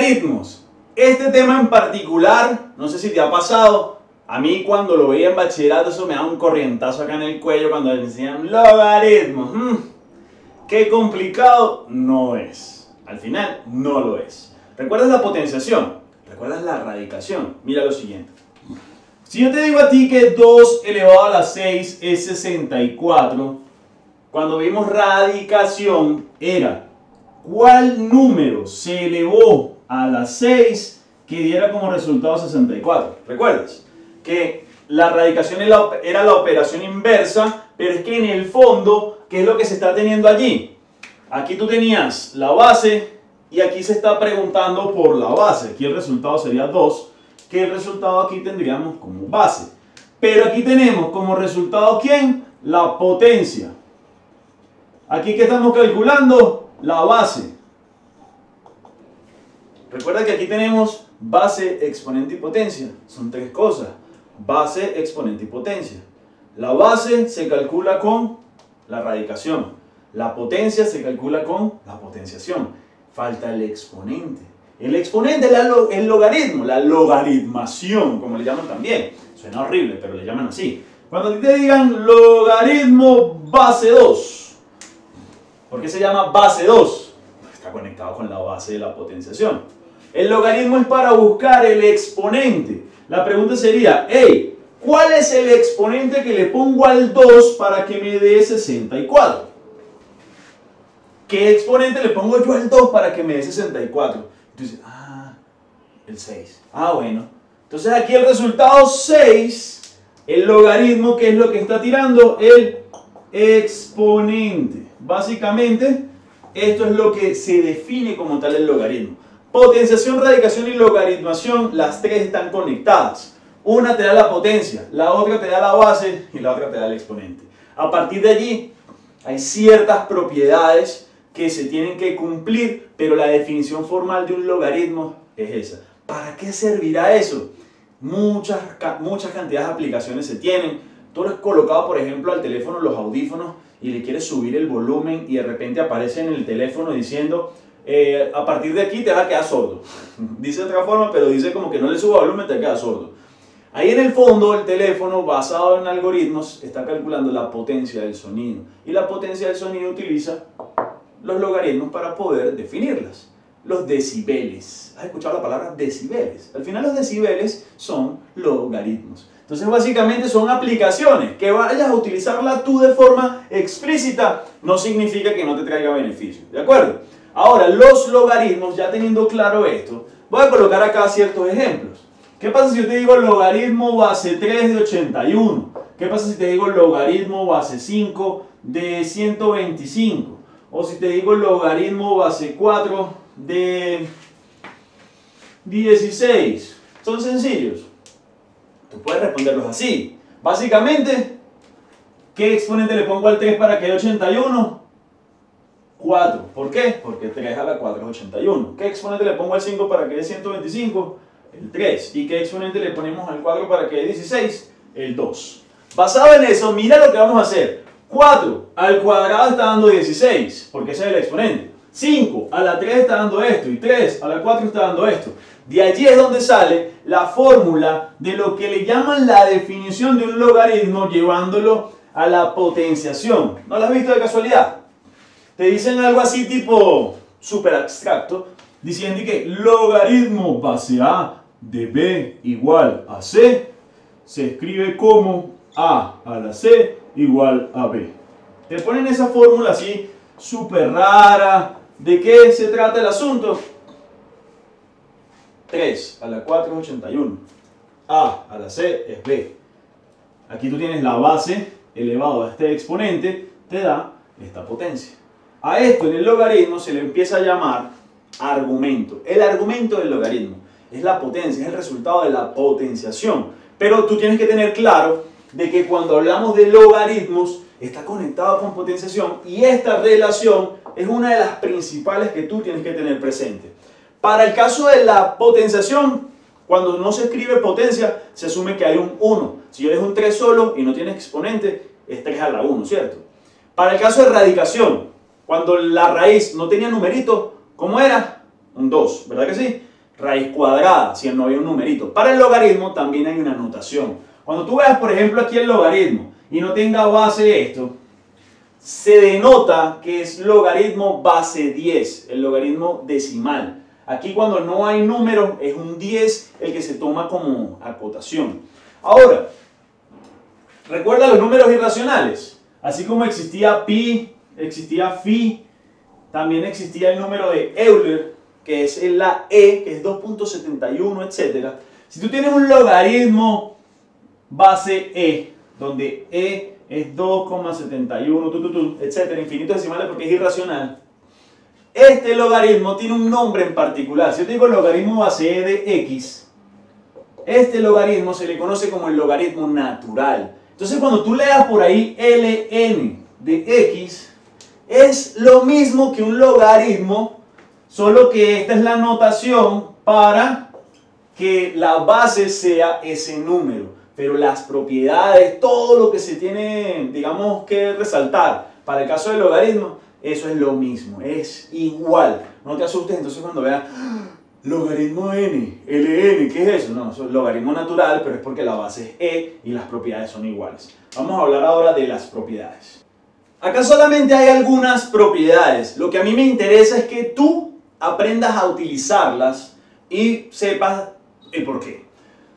logaritmos. Este tema en particular, no sé si te ha pasado, a mí cuando lo veía en bachillerato eso me da un corrientazo acá en el cuello cuando me enseñan logaritmos. Qué complicado no es. Al final no lo es. ¿Recuerdas la potenciación? ¿Recuerdas la radicación? Mira lo siguiente. Si yo te digo a ti que 2 elevado a la 6 es 64, cuando vimos radicación era ¿cuál número se elevó a la 6 que diera como resultado 64? ¿Recuerdas? Que la radicación era la operación inversa, pero es que en el fondo, ¿qué es lo que se está teniendo allí? Aquí tú tenías la base y aquí se está preguntando por la base. Aquí el resultado sería 2, que el resultado aquí tendríamos como base. Pero aquí tenemos como resultado ¿quién? La potencia. Aquí que estamos calculando la base. Recuerda que aquí tenemos base, exponente y potencia. Son tres cosas. Base, exponente y potencia. La base se calcula con la radicación. La potencia se calcula con la potenciación. Falta el exponente. El exponente es el logaritmo, la logaritmación, como le llaman también. Suena horrible, pero le llaman así. Cuando te digan logaritmo base 2. ¿Por qué se llama base 2? Está conectado con la base de la potenciación. El logaritmo es para buscar el exponente. La pregunta sería, hey, ¿cuál es el exponente que le pongo al 2 para que me dé 64? ¿Qué exponente le pongo yo al 2 para que me dé 64? Entonces, el 6. Bueno. Entonces aquí el resultado 6, el logaritmo, ¿qué es lo que está tirando? El exponente. Básicamente, esto es lo que se define como tal el logaritmo. Potenciación, radicación y logaritmación, las tres están conectadas. Una te da la potencia, la otra te da la base y la otra te da el exponente. A partir de allí hay ciertas propiedades que se tienen que cumplir, pero la definición formal de un logaritmo es esa. ¿Para qué servirá eso? Muchas cantidades de aplicaciones se tienen. Tú lo has colocado, por ejemplo, al teléfono los audífonos y le quieres subir el volumen y de repente aparece en el teléfono diciendo... a partir de aquí te vas a quedar sordo. Dice de otra forma, pero dice como que no le suba volumen, te quedas sordo. Ahí en el fondo el teléfono, basado en algoritmos, está calculando la potencia del sonido. Y la potencia del sonido utiliza los logaritmos para poder definirlas. Los decibeles. ¿Has escuchado la palabra decibeles? Al final los decibeles son logaritmos. Entonces básicamente son aplicaciones. Que vayas a utilizarla tú de forma explícita no significa que no te traiga beneficio. ¿De acuerdo? Ahora, los logaritmos, ya teniendo claro esto, voy a colocar acá ciertos ejemplos. ¿Qué pasa si yo te digo logaritmo base 3 de 81? ¿Qué pasa si te digo logaritmo base 5 de 125? O si te digo logaritmo base 4 de 16. Son sencillos. Tú puedes responderlos así. Básicamente, ¿qué exponente le pongo al 3 para que dé 81? 4. ¿Por qué? Porque 3 a la 4 es 81. ¿Qué exponente le pongo al 5 para que dé 125? El 3. ¿Y qué exponente le ponemos al 4 para que dé 16? El 2. Basado en eso, mira lo que vamos a hacer. 4 al cuadrado está dando 16, porque ese es el exponente. 5 a la 3 está dando esto y 3 a la 4 está dando esto. De allí es donde sale la fórmula de lo que le llaman la definición de un logaritmo llevándolo a la potenciación. ¿No la has visto de casualidad? Te dicen algo así tipo súper abstracto, diciendo que logaritmo base A de B igual a C se escribe como A a la C igual a B. Te ponen esa fórmula así súper rara. ¿De qué se trata el asunto? 3 a la 4 es 81. A a la C es B. Aquí tú tienes la base elevado a este exponente, te da esta potencia. A esto en el logaritmo se le empieza a llamar argumento. El argumento del logaritmo es la potencia, es el resultado de la potenciación. Pero tú tienes que tener claro de que cuando hablamos de logaritmos está conectado con potenciación y esta relación es una de las principales que tú tienes que tener presente. Para el caso de la potenciación, cuando no se escribe potencia, se asume que hay un 1. Si eres un 3 solo y no tienes exponente, es 3 a la 1, ¿cierto? Para el caso de radicación, cuando la raíz no tenía numerito, ¿cómo era? Un 2, ¿verdad que sí? raíz cuadrada, si no había un numerito. Para el logaritmo también hay una notación. Cuando tú veas, por ejemplo, aquí el logaritmo y no tenga base esto, se denota que es logaritmo base 10, el logaritmo decimal. Aquí cuando no hay números es un 10 el que se toma como acotación. Ahora, recuerda los números irracionales. Así como existía pi, existía phi, también existía el número de Euler, que es la e, que es 2.71, etc. Si tú tienes un logaritmo base e, donde e es 2.71, etc., infinitos decimales porque es irracional, este logaritmo tiene un nombre en particular. Si yo te digo logaritmo base e de x, este logaritmo se le conoce como el logaritmo natural. Entonces cuando tú leas por ahí ln de x, es lo mismo que un logaritmo, solo que esta es la notación para que la base sea ese número. Pero las propiedades, todo lo que se tiene, digamos, que resaltar para el caso del logaritmo, eso es lo mismo, es igual. No te asustes entonces cuando veas logaritmo n, ln, ¿qué es eso? No, eso es logaritmo natural, pero es porque la base es e y las propiedades son iguales. Vamos a hablar ahora de las propiedades. Acá solamente hay algunas propiedades. Lo que a mí me interesa es que tú aprendas a utilizarlas y sepas el por qué.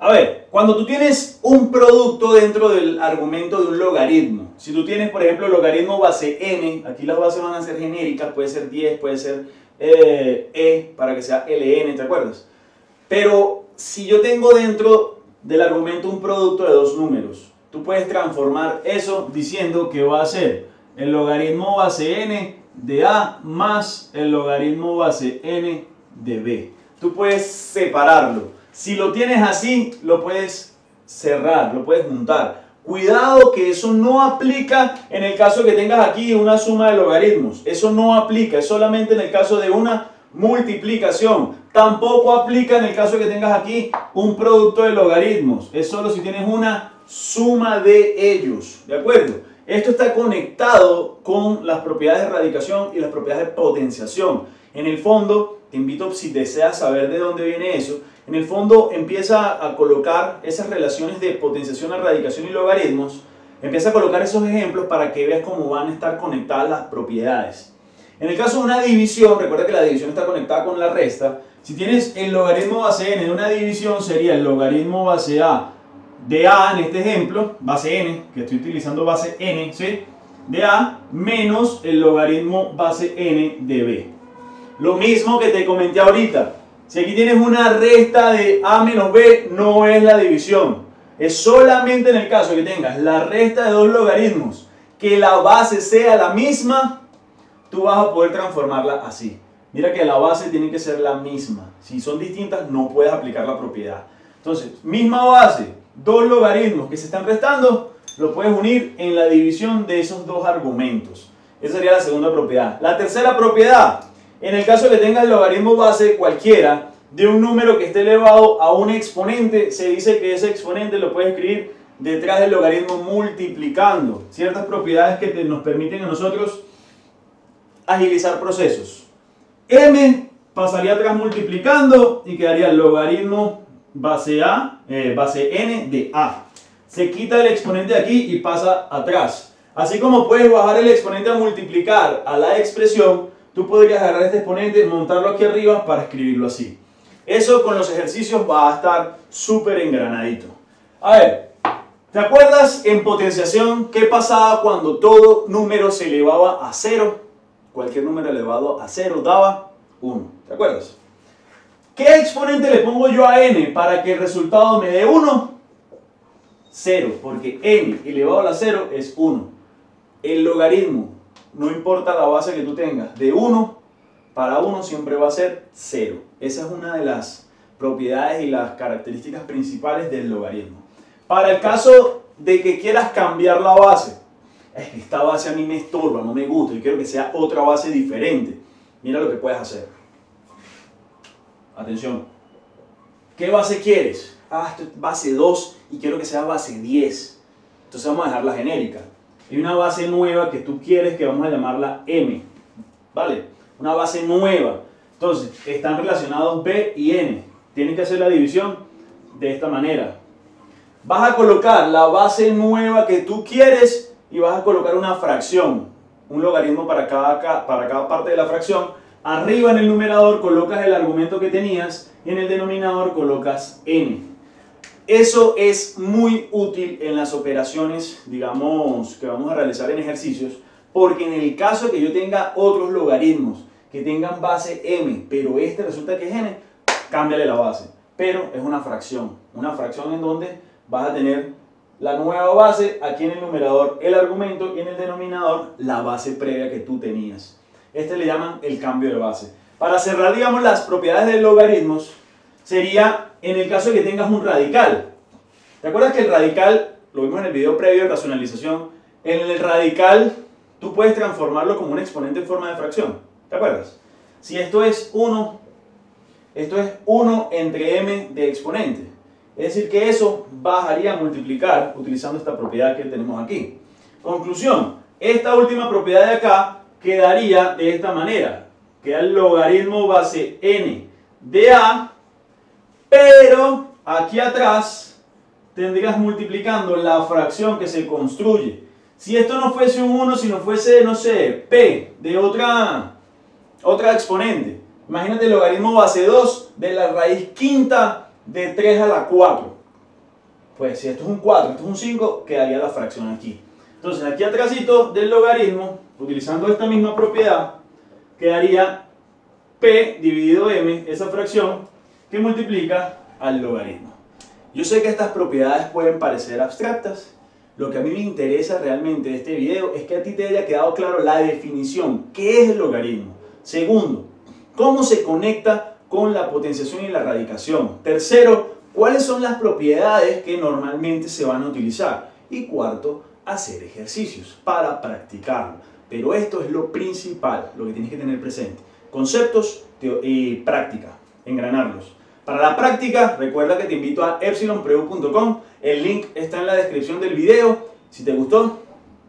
A ver, cuando tú tienes un producto dentro del argumento de un logaritmo, si tú tienes, por ejemplo, logaritmo base n, aquí las bases van a ser genéricas, puede ser 10, puede ser e para que sea ln, ¿te acuerdas? Pero si yo tengo dentro del argumento un producto de dos números, tú puedes transformar eso diciendo que va a ser el logaritmo base n de a más el logaritmo base n de b. Tú puedes separarlo. Si lo tienes así, lo puedes cerrar, lo puedes juntar. Cuidado que eso no aplica en el caso que tengas aquí una suma de logaritmos. Eso no aplica, es solamente en el caso de una multiplicación. Tampoco aplica en el caso que tengas aquí un producto de logaritmos. Es solo si tienes una suma de ellos, ¿de acuerdo? Esto está conectado con las propiedades de radicación y las propiedades de potenciación. En el fondo, te invito, si deseas saber de dónde viene eso, en el fondo empieza a colocar esas relaciones de potenciación, radicación y logaritmos, empieza a colocar esos ejemplos para que veas cómo van a estar conectadas las propiedades. En el caso de una división, recuerda que la división está conectada con la resta. Si tienes el logaritmo base n de una división, sería el logaritmo base a de a, en este ejemplo, base n, que estoy utilizando base n, ¿sí?, de a menos el logaritmo base n de b. Lo mismo que te comenté ahorita. Si aquí tienes una resta de a menos b, no es la división. Es solamente en el caso que tengas la resta de dos logaritmos, que la base sea la misma, tú vas a poder transformarla así. Mira que la base tiene que ser la misma. Si son distintas, no puedes aplicar la propiedad. Entonces, misma base, dos logaritmos que se están restando, lo puedes unir en la división de esos dos argumentos. Esa sería la segunda propiedad. La tercera propiedad, en el caso que tengas el logaritmo base cualquiera de un número que esté elevado a un exponente, se dice que ese exponente lo puedes escribir detrás del logaritmo multiplicando. Ciertas propiedades que nos permiten a nosotros agilizar procesos. M pasaría atrás multiplicando y quedaría el logaritmo base n de a. Se quita el exponente de aquí y pasa atrás. Así como puedes bajar el exponente a multiplicar a la expresión, tú podrías agarrar este exponente, montarlo aquí arriba para escribirlo así. Eso con los ejercicios va a estar súper engranadito. A ver, ¿te acuerdas en potenciación qué pasaba cuando todo número se elevaba a 0? Cualquier número elevado a 0 daba 1. ¿Te acuerdas? ¿Qué exponente le pongo yo a n para que el resultado me dé 1? 0, porque n elevado a la 0 es 1. El logaritmo, no importa la base que tú tengas, de 1 para 1 siempre va a ser 0. Esa es una de las propiedades y las características principales del logaritmo. Para el caso de que quieras cambiar la base, es que esta base a mí me estorba, no me gusta, yo quiero que sea otra base diferente. Mira lo que puedes hacer. Atención. ¿Qué base quieres? Ah, esto es base 2 y quiero que sea base 10. Entonces vamos a dejarla genérica. Hay una base nueva que tú quieres que vamos a llamarla M, ¿vale? Una base nueva. Entonces, están relacionados B y N. Tienen que hacer la división de esta manera. Vas a colocar la base nueva que tú quieres y vas a colocar una fracción, un logaritmo para cada parte de la fracción. Arriba en el numerador colocas el argumento que tenías y en el denominador colocas N. Eso es muy útil en las operaciones, digamos, que vamos a realizar en ejercicios, porque en el caso que yo tenga otros logaritmos que tengan base M, pero este resulta que es N, cámbiale la base. Pero es una fracción en donde vas a tener la nueva base, aquí en el numerador el argumento y en el denominador la base previa que tú tenías. Este le llaman el cambio de base. Para cerrar, digamos, las propiedades de logaritmos, sería en el caso de que tengas un radical. ¿Te acuerdas que el radical, lo vimos en el video previo de racionalización, en el radical tú puedes transformarlo como un exponente en forma de fracción? ¿Te acuerdas? Si esto es 1, esto es 1 entre m de exponente. Es decir, que eso bajaría a multiplicar utilizando esta propiedad que tenemos aquí. Conclusión, esta última propiedad de acá quedaría de esta manera. Queda el logaritmo base n de a. Pero aquí atrás tendrías multiplicando la fracción que se construye. Si esto no fuese un 1, sino fuese, no sé, p de otra exponente. Imagínate el logaritmo base 2 de la raíz quinta de 3 a la 4. Pues si esto es un 4, esto es un 5, quedaría la fracción aquí. Entonces aquí atrásito del logaritmo, utilizando esta misma propiedad, quedaría p dividido m, esa fracción, que multiplica al logaritmo. Yo sé que estas propiedades pueden parecer abstractas. Lo que a mí me interesa realmente de este video es que a ti te haya quedado claro la definición, qué es el logaritmo. Segundo, cómo se conecta con la potenciación y la radicación. Tercero, cuáles son las propiedades que normalmente se van a utilizar. Y cuarto, hacer ejercicios para practicarlo. Pero esto es lo principal, lo que tienes que tener presente. Conceptos y práctica, engranarlos. Para la práctica, recuerda que te invito a epsilonpreu.com. El link está en la descripción del video. Si te gustó,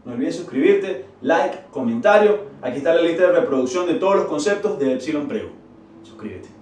no olvides suscribirte, like, comentario. Aquí está la lista de reproducción de todos los conceptos de ÉpsilonPreU. Suscríbete.